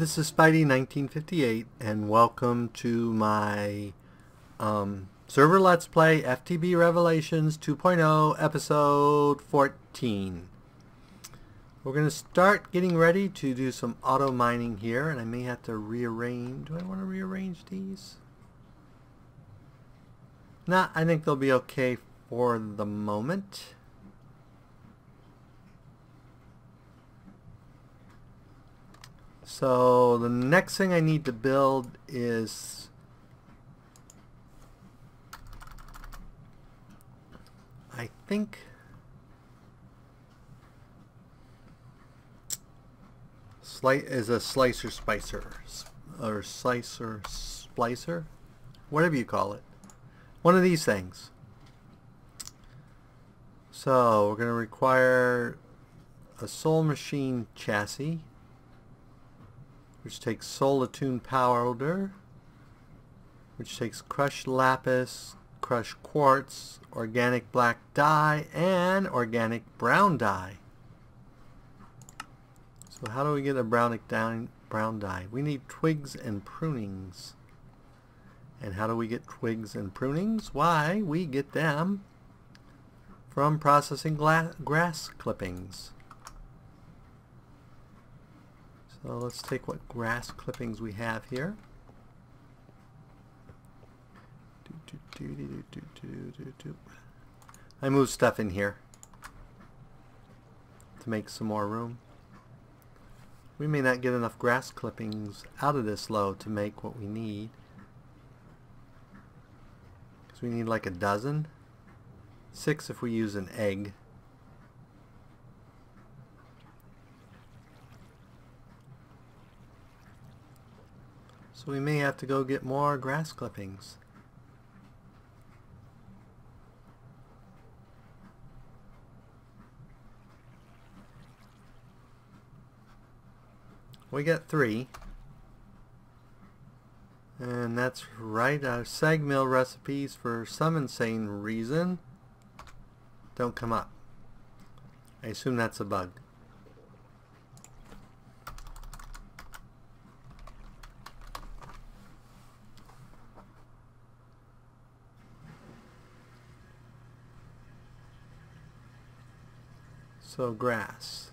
this is Spidey1958 and welcome to my server Let's Play FTB Revelations 2.0 episode 14. We're going to start getting ready to do some auto mining here, and I may have to rearrange. Do I want to rearrange these? Nah, I think they'll be okay for the moment. So the next thing I need to build is a slicer splicer, whatever you call it, one of these things. So we're going to require a Soul Machine chassis, which takes solitune powder, which takes crushed lapis, crushed quartz, organic black dye, and organic brown dye. So how do we get a brown dye? We need twigs and prunings. And how do we get twigs and prunings? Why, we get them from processing grass clippings. So let's take what grass clippings we have here. I move stuff in here to make some more room. We may not get enough grass clippings out of this load to make what we need, because we need like a dozen. 6 if we use an egg. So we may have to go get more grass clippings. We got 3. And that's right, our sag mill recipes, for some insane reason, don't come up. I assume that's a bug. So grass,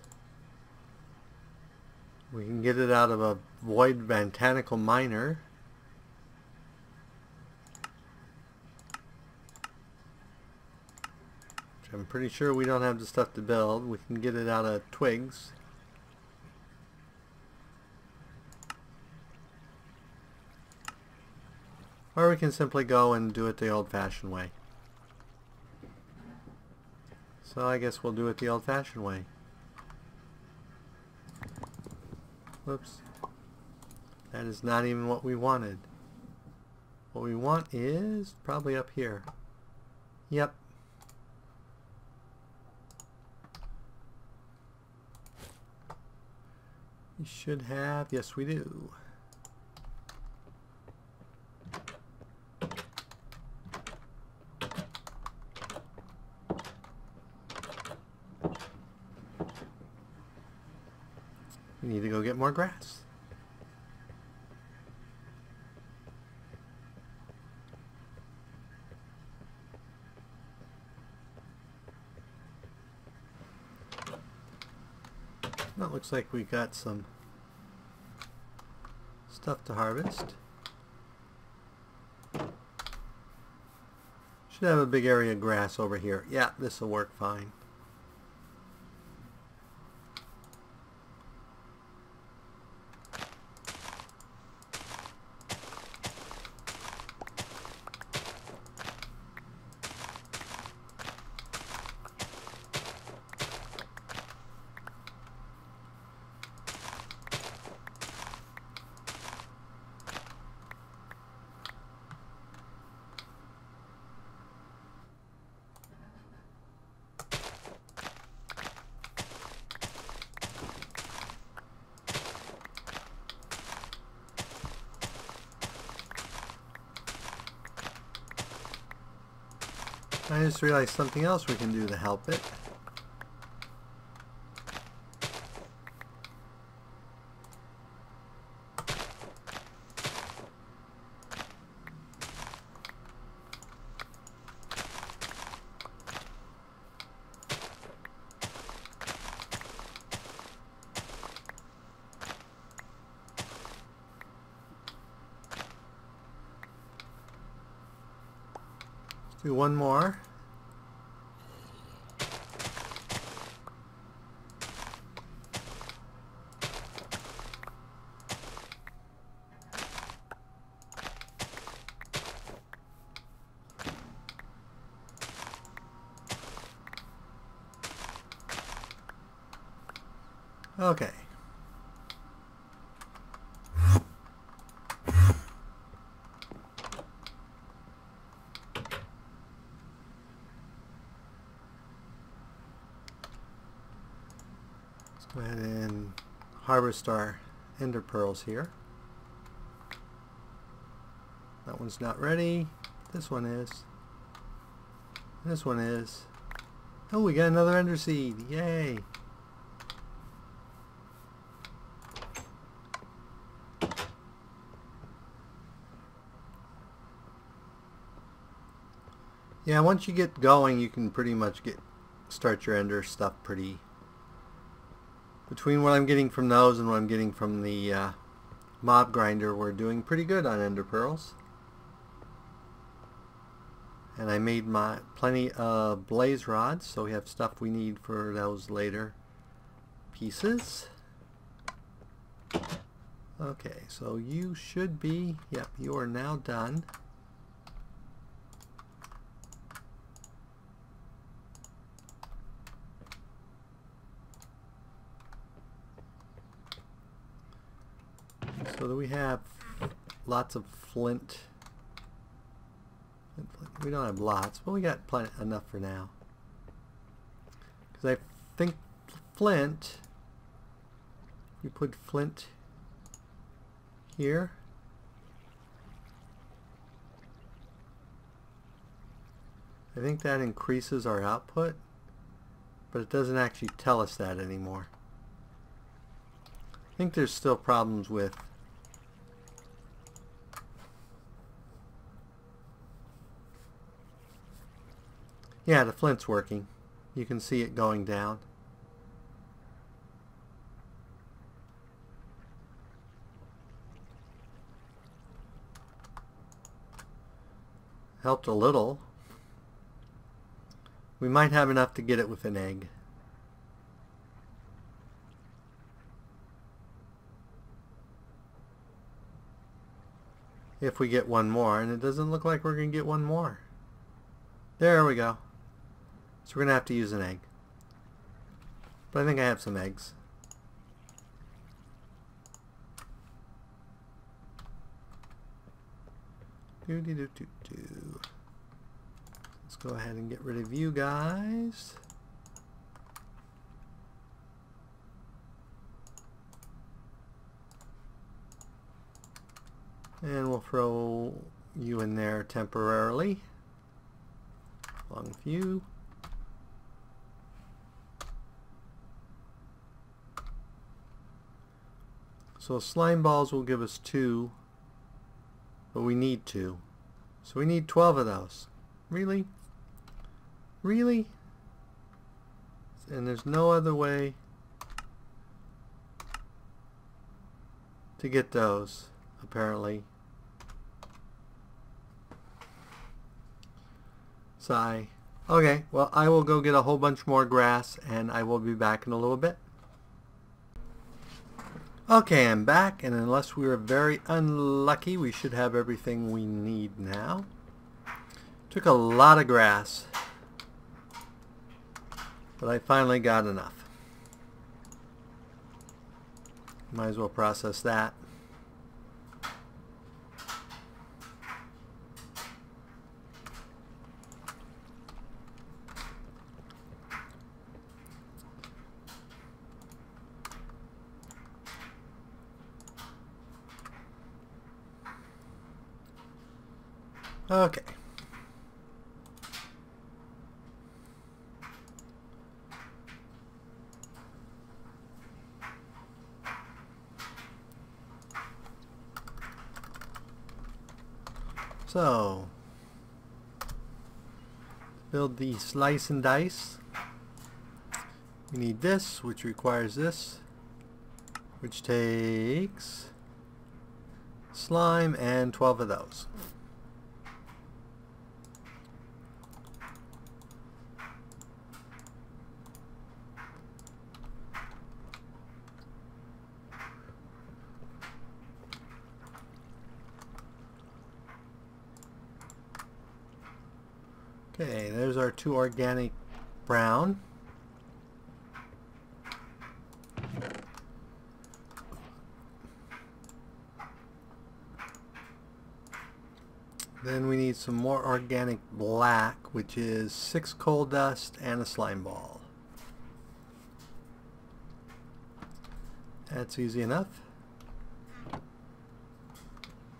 we can get it out of a void botanical miner. Which I'm pretty sure we don't have the stuff to build. We can get it out of twigs. Or we can simply go and do it the old-fashioned way. So I guess we'll do it the old-fashioned way. Whoops. That is not even what we wanted. What we want is probably up here. Yep. You should have, yes we do. Need to go get more grass. That looks like we got some stuff to harvest. Should have a big area of grass over here. Yeah, this will work fine. I just realized something else we can do to help it. Do one more. Okay. Let's go ahead and harvest our ender pearls here. That one's not ready. This one is. This one is. Oh, we got another ender seed. Yay! Yeah, once you get going, you can pretty much start your ender stuff pretty. Between what I'm getting from those and what I'm getting from the mob grinder, we're doing pretty good on ender pearls. And I made my plenty of blaze rods, so we have stuff we need for those later pieces. Okay, so you should be, yep, you are now done. So we have lots of flint. We don't have lots, but we got plenty enough for now. Because I think flint, you put flint here. I think that increases our output, but it doesn't actually tell us that anymore. I think there's still problems with yeah, the flint's working. You can see it going down. Helped a little. We might have enough to get it with an egg. If we get one more, and it doesn't look like we're going to get one more. There we go. So we're going to have to use an egg. But I think I have some eggs. Doo-doo-doo-doo-doo. Let's go ahead and get rid of you guys. And we'll throw you in there temporarily. Along with you. So slime balls will give us 2, but we need 2. So we need 12 of those. Really? Really? And there's no other way to get those, apparently. Sigh. Okay, well, I will go get a whole bunch more grass, and I will be back in a little bit. Okay, I'm back, and unless we were very unlucky, we should have everything we need now. Took a lot of grass, but I finally got enough. Might as well process that. Okay. So, build the slice and dice. We need this, which requires this, which takes slime and 12 of those. Okay, there's our two organic brown. Then we need some more organic black, which is 6 coal dust and a slime ball. That's easy enough.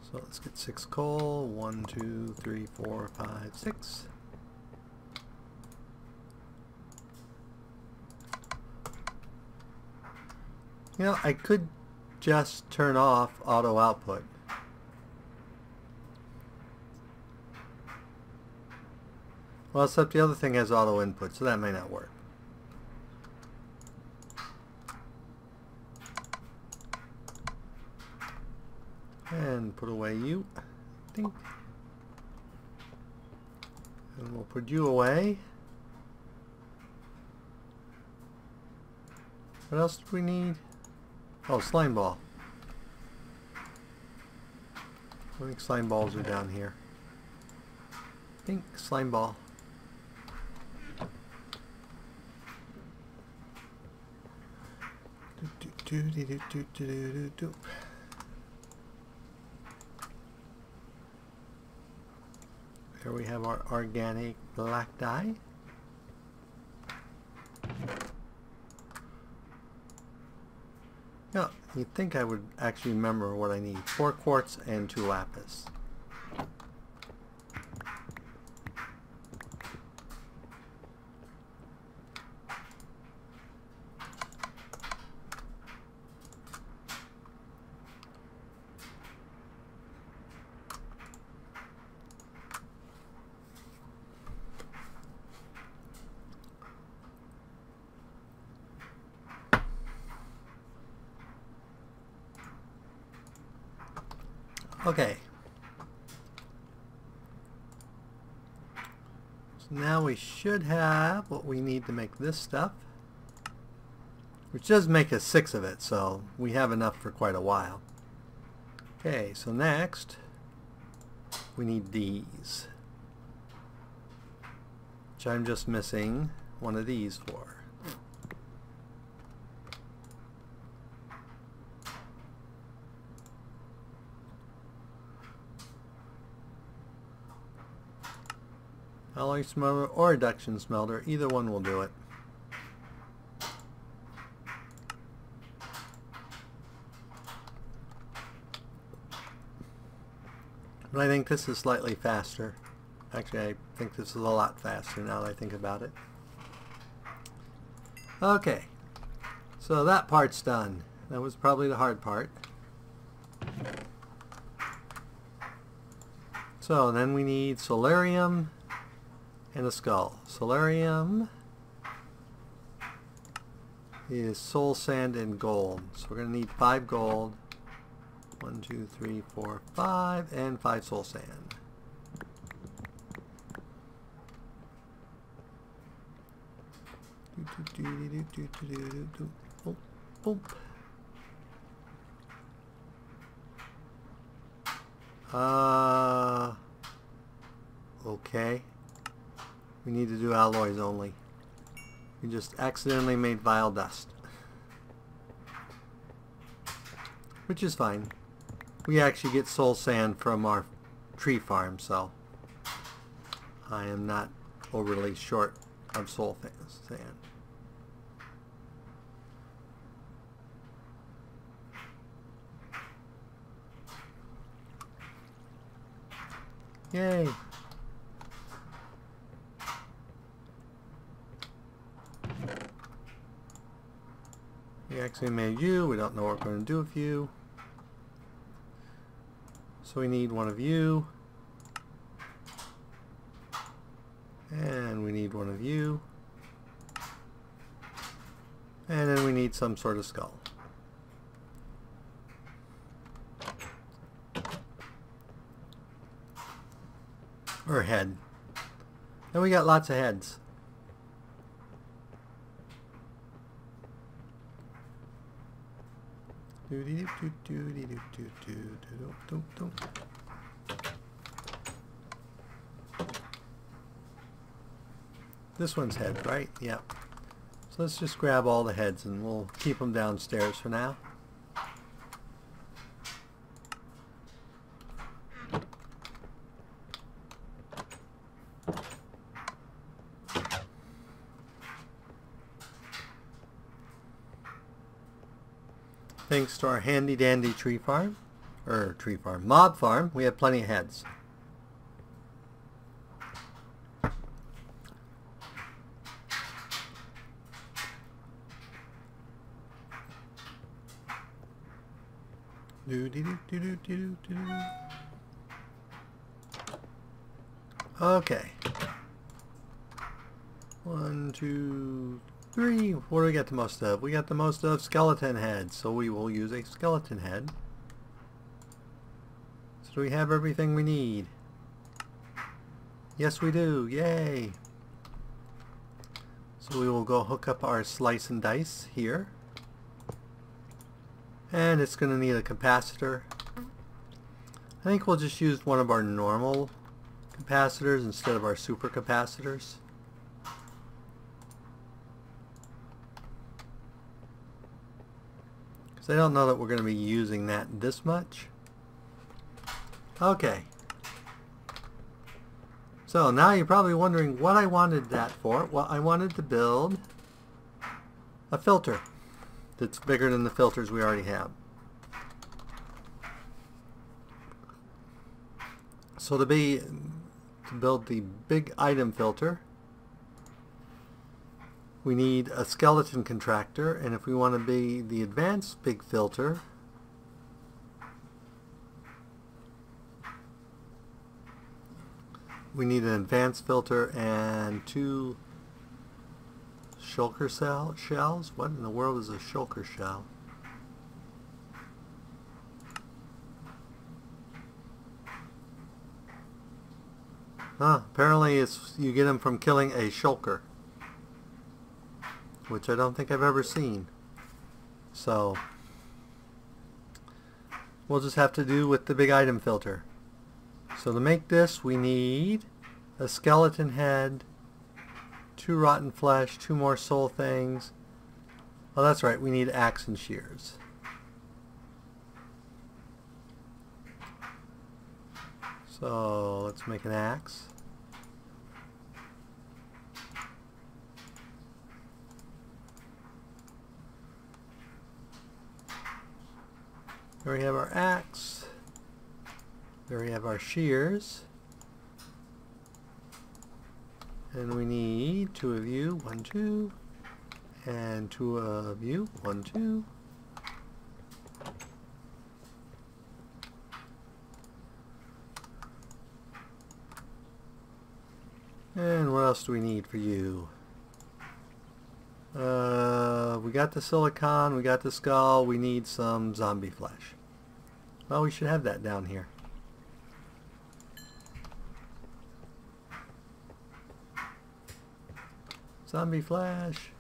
So let's get 6 coal. 1, 2, 3, 4, 5, 6. You know, I could just turn off auto output. Well, except the other thing has auto input, so that may not work. And put away you. Ding. And we'll put you away. What else do we need? Oh, slime ball. I think slime balls are down here. Pink slime ball. There we have our organic black dye. Yeah, you'd think I would actually remember what I need. 4 quartz and 2 lapis. Okay, so now we should have what we need to make this stuff, which does make us 6 of it, so we have enough for quite a while. Okay, so next we need these, which I'm just missing one of these for. Alloy smelter or reduction smelter, either one will do it. But I think this is slightly faster. Actually, I think this is a lot faster now that I think about it. Okay, so that part's done. That was probably the hard part. So then we need solarium and a skull. Solarium is soul sand and gold. So we're going to need 5 gold. 1, 2, 3, 4, 5, and 5 soul sand. Boop, boop. Okay. We need to do alloys only. We just accidentally made vile dust. Which is fine. We actually get soul sand from our tree farm, so I am not overly short of soul sand. Yay! We actually made you. We don't know what we're going to do with you. So we need one of you. And we need one of you. And then we need some sort of skull. Or head. And we got lots of heads. This one's heads, right? Yeah. So let's just grab all the heads and we'll keep them downstairs for now. Thanks to our handy dandy mob farm, we have plenty of heads. Okay. 1, 2, 3. What do we got the most of? We got the most of skeleton heads, so we will use a skeleton head. So do we have everything we need? Yes, we do. Yay! So we will go hook up our slice and dice here. And it's going to need a capacitor. I think we'll just use one of our normal capacitors instead of our super capacitors. Because I don't know that we're going to be using that this much. Okay. So now you're probably wondering what I wanted that for. Well, I wanted to build a filter that's bigger than the filters we already have. So to build the big item filter, we need a skeleton contractor, and if we want to be the advanced big filter, we need an advanced filter and 2 shulker shells? What in the world is a shulker shell? Huh, apparently you get them from killing a shulker, which I don't think I've ever seen. So we'll just have to do with the big item filter. So to make this, we need a skeleton head, 2 rotten flesh, 2 more soul things. Oh, that's right, we need axe and shears. So let's make an axe. There we have our axe. There we have our shears. And we need 2 of you, 1, 2, and 2 of you, 1, 2. And what else do we need for you? We got the silicon, we got the skull, we need some zombie flesh. Well, we should have that down here. Zombie flash.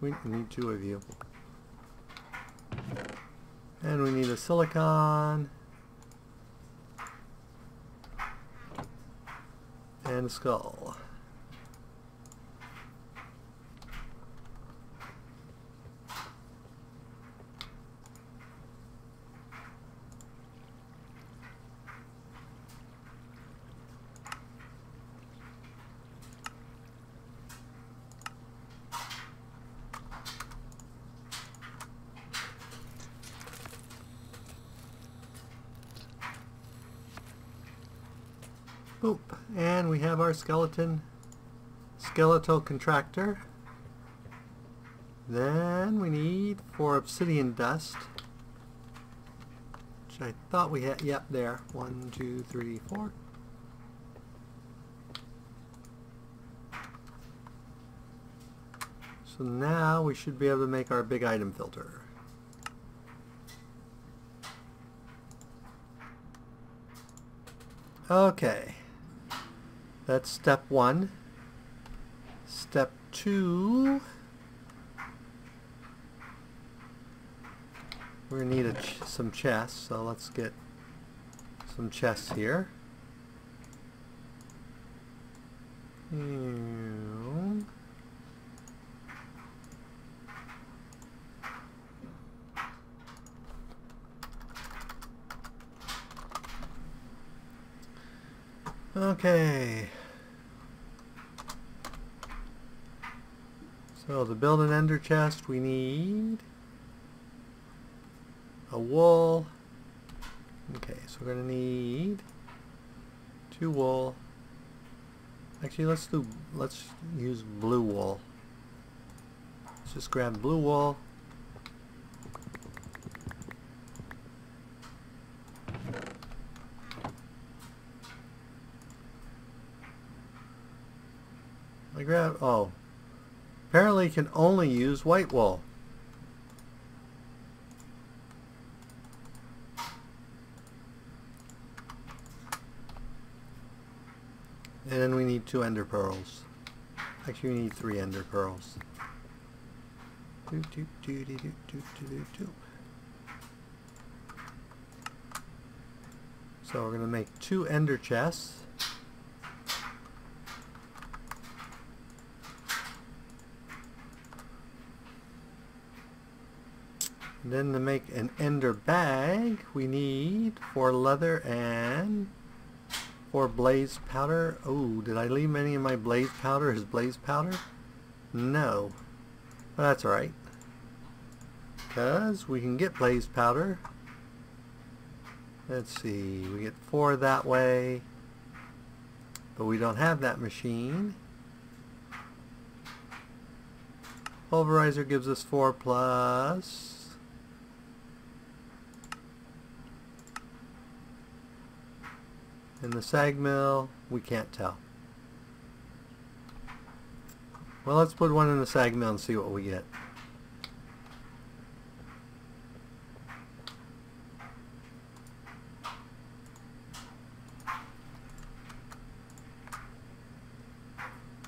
We need 2 of you. And we need a silicon. And a skull. Boop. And we have our skeletal contractor. Then we need 4 obsidian dust, which I thought we had. Yep, there. 1, 2, 3, 4. So now we should be able to make our big item filter. Okay. That's step 1. Step 2, we're going to need some chests, so let's get some chests here. Okay. So to build an ender chest we need a wool. Okay, so we're going to need 2 wool. Actually, let's use blue wool. Let's just grab blue wool. I grab, oh, apparently can only use white wool. And then we need 2 ender pearls. Actually, we need 3 ender pearls. Doop, doop, doop, doop, doop, doop, doop. So we're going to make 2 ender chests. And then to make an ender bag, we need 4 leather and 4 blaze powder. Oh, did I leave any of my blaze powder as blaze powder? No. Well, that's alright, because we can get blaze powder. Let's see, we get 4 that way, but we don't have that machine. Pulverizer gives us 4 plus. And the sag mill, we can't tell. Well, let's put 1 in the sag mill and see what we get.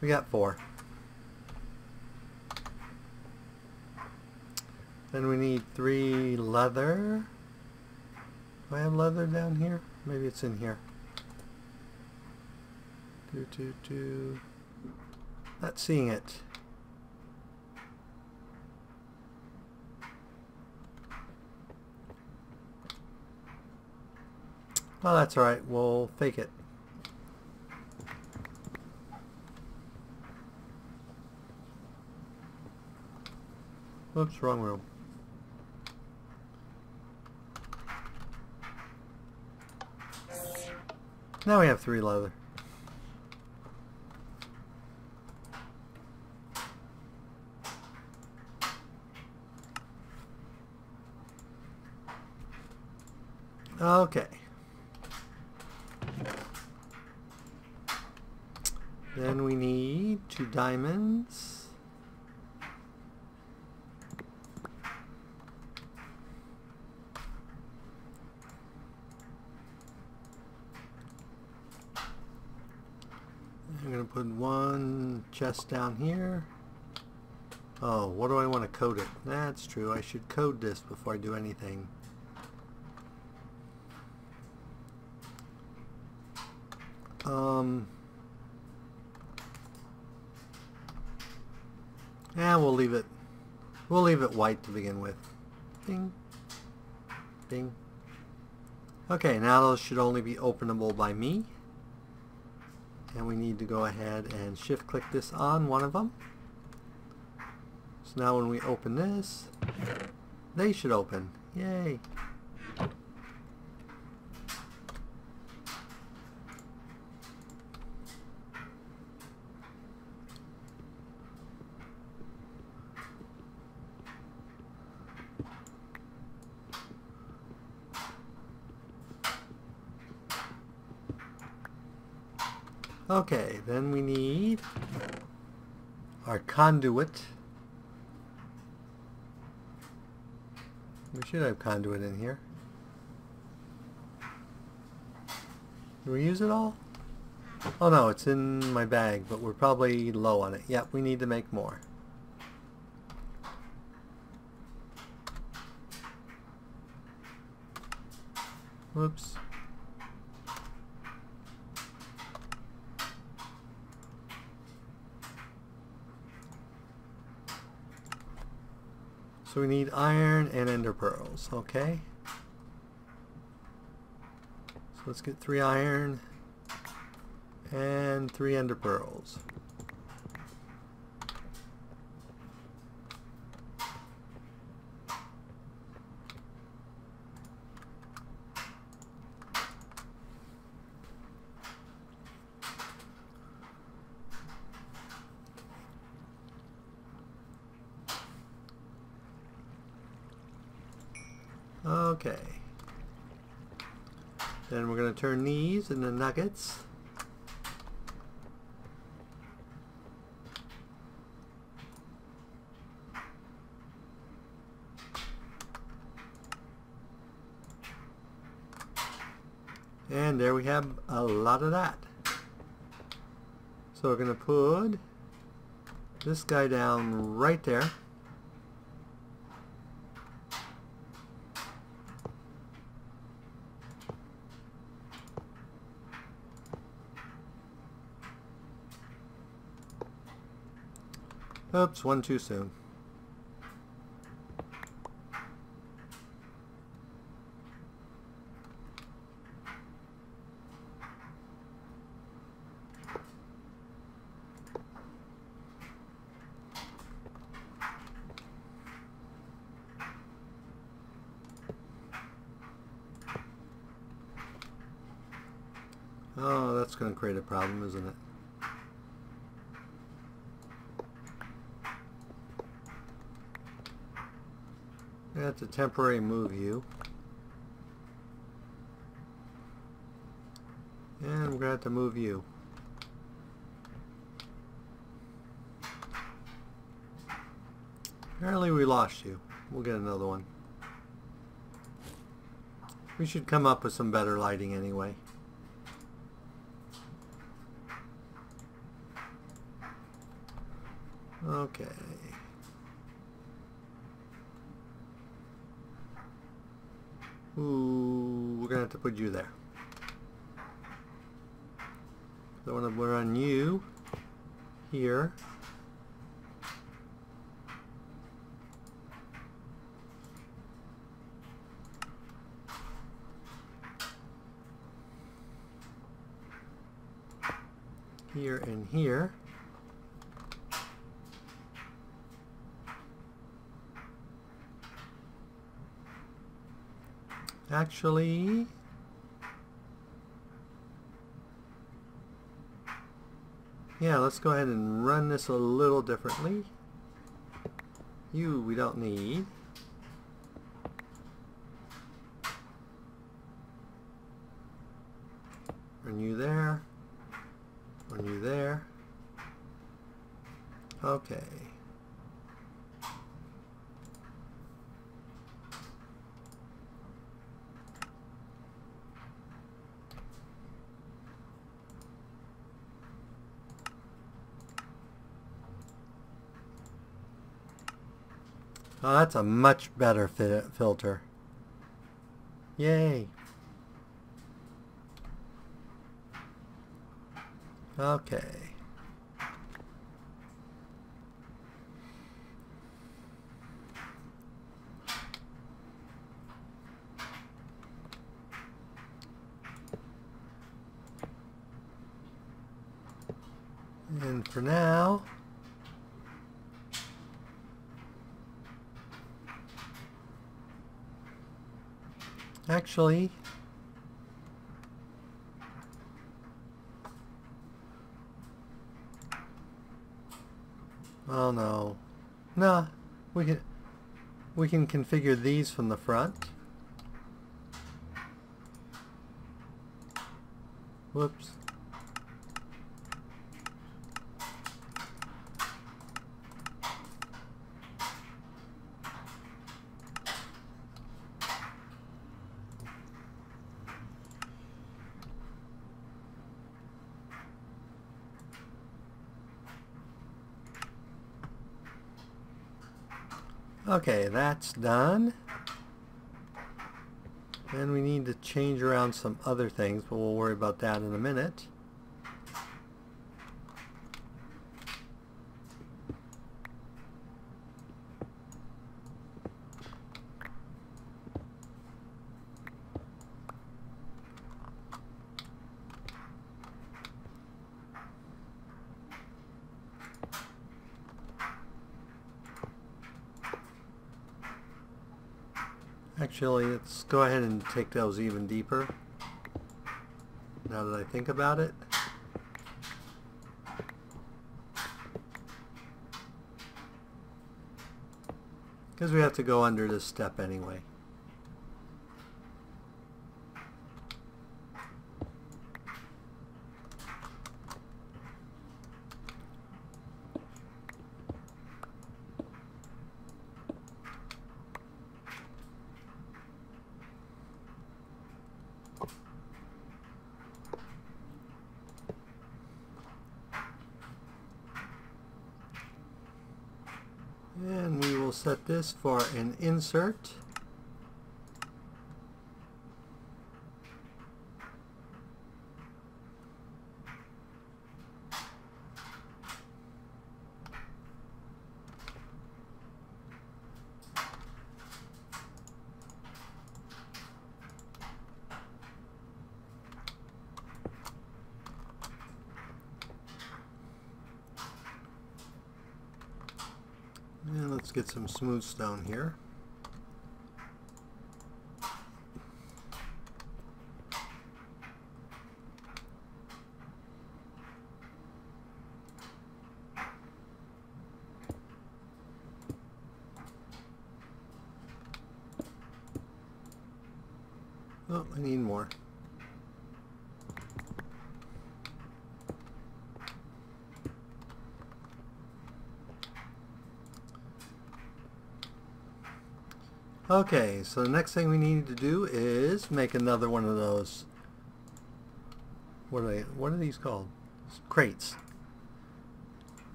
We got 4. Then we need 3 leather. Do I have leather down here? Maybe it's in here. Not seeing it. Well, that's alright, we'll fake it. Whoops, wrong room. Now we have 3 leather. Okay. Then we need 2 diamonds. I'm going to put 1 chest down here. Oh, what do I want to coat it? That's true. I should code this before I do anything. Yeah, we'll leave it white to begin with. Ding, ding. Okay, now those should only be openable by me, and we need to go ahead and shift click this on one of them. So now when we open this, they should open. Yay. Okay, then we need our conduit. We should have conduit in here. Did we use it all? Oh no, it's in my bag, but we're probably low on it. Yep, we need to make more. Whoops. So we need iron and ender pearls, okay? So let's get 3 iron. and 3 ender pearls. Okay, then we're going to turn these into nuggets. And there we have a lot of that. So we're going to put this guy down right there. Oops, one too soon. Oh, that's going to create a problem, isn't it? That's a temporary move you. And we're gonna have to move you. Apparently we lost you. We'll get another one. We should come up with some better lighting anyway. Okay. Ooh, we're going to have to put you there. So I want to run you here. Here and here. Actually, yeah, let's go ahead and run this a little differently. You, we don't need. Run you there. Run you there. Okay. Oh, that's a much better filter. Yay. Okay. And for now, actually, oh no, nah, we can configure these from the front. Whoops. Okay, that's done. And we need to change around some other things, but we'll worry about that in a minute. Actually, let's go ahead and take those even deeper. Now that I think about it. Because we have to go under this step anyway. And we will set this for an insert. Let's get some smooth stone here. Oh, I need more. Okay, so the next thing we need to do is make another one of those. What are these called? Crates.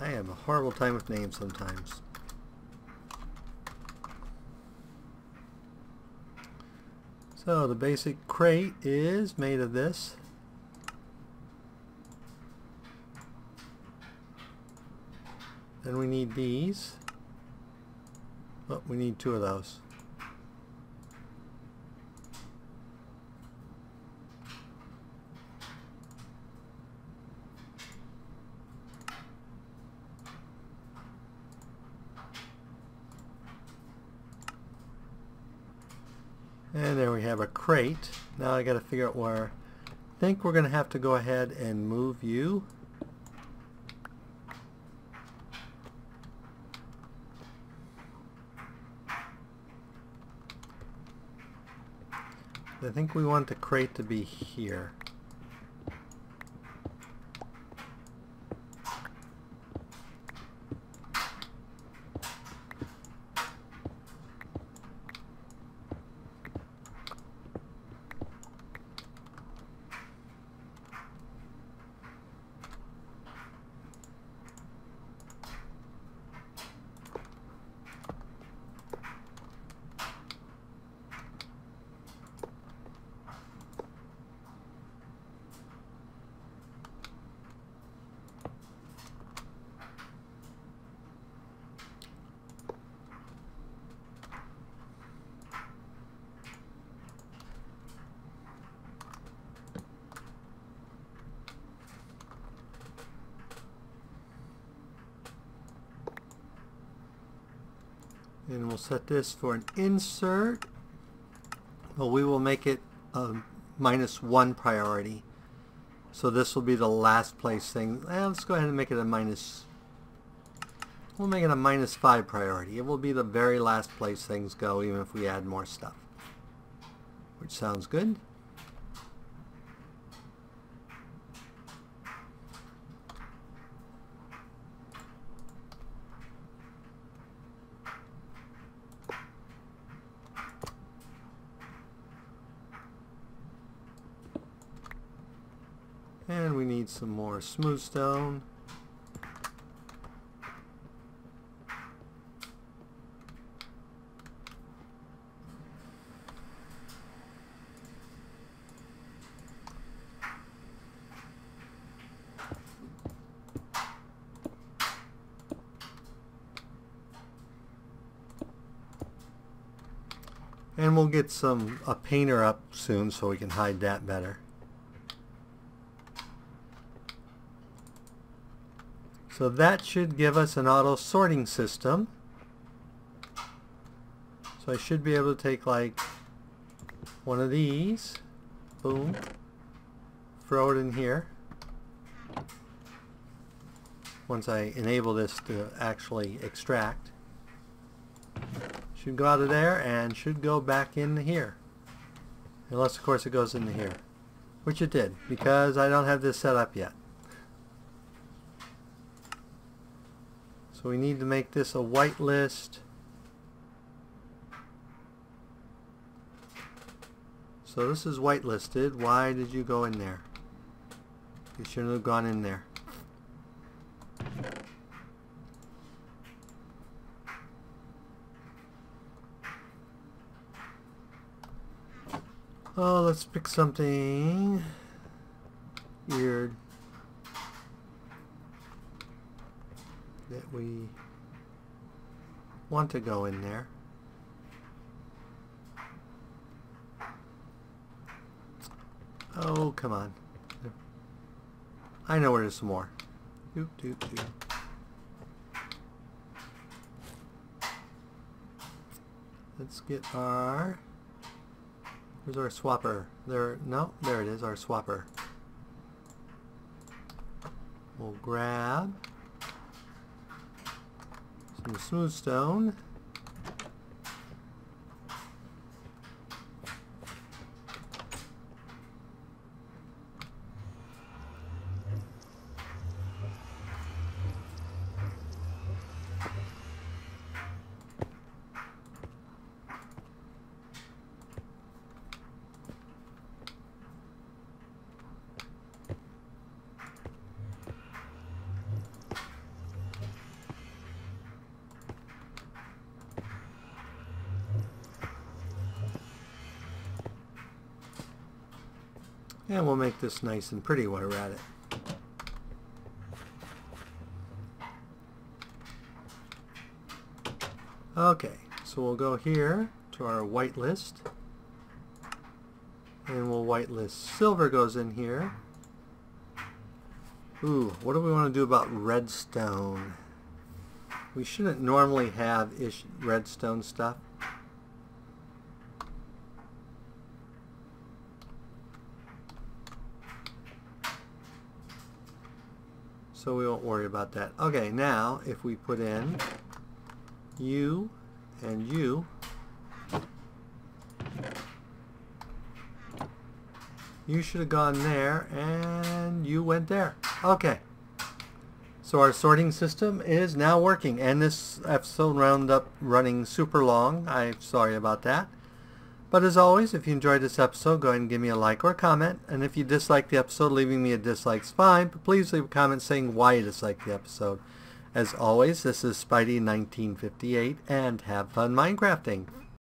I have a horrible time with names sometimes. So the basic crate is made of this. Then we need these. Oh, we need two of those. And there we have a crate. Now I got to figure out where. I think we're going to have to go ahead and move you. I think we want the crate to be here. And we'll set this for an insert. Well, we will make it a -1 priority. So this will be the last place thing. Let's go ahead and make it a minus. We'll make it a -5 priority. It will be the very last place things go, even if we add more stuff. Which sounds good. And we need some more smooth stone. And we'll get a painter up soon so we can hide that better. So that should give us an auto sorting system. So I should be able to take like one of these, boom, throw it in here. Once I enable this to actually extract, should go out of there and should go back in here, unless of course it goes into here, which it did because I don't have this set up yet. So we need to make this a whitelist . So this is whitelisted. Why did you go in there? You shouldn't have gone in there. Oh, let's pick something weird that we want to go in there. Oh, come on. I know where there's some more. Doop, doop, doop. Let's get our... Where's our swapper? There, no, there it is, our swapper. We'll grab some smooth stone. And we'll make this nice and pretty while we're at it. Okay, so we'll go here to our whitelist. And we'll whitelist. Silver goes in here. Ooh, what do we want to do about redstone? We shouldn't normally have redstone stuff. So we won't worry about that. Okay, now if we put in you and you, you should have gone there and you went there. Okay, so our sorting system is now working, and this episode wound up running super long. I'm sorry about that. But as always, if you enjoyed this episode, go ahead and give me a like or a comment. And if you dislike the episode, leaving me a dislike is fine. But please leave a comment saying why you dislike the episode. As always, this is Spidey1958, and have fun Minecrafting.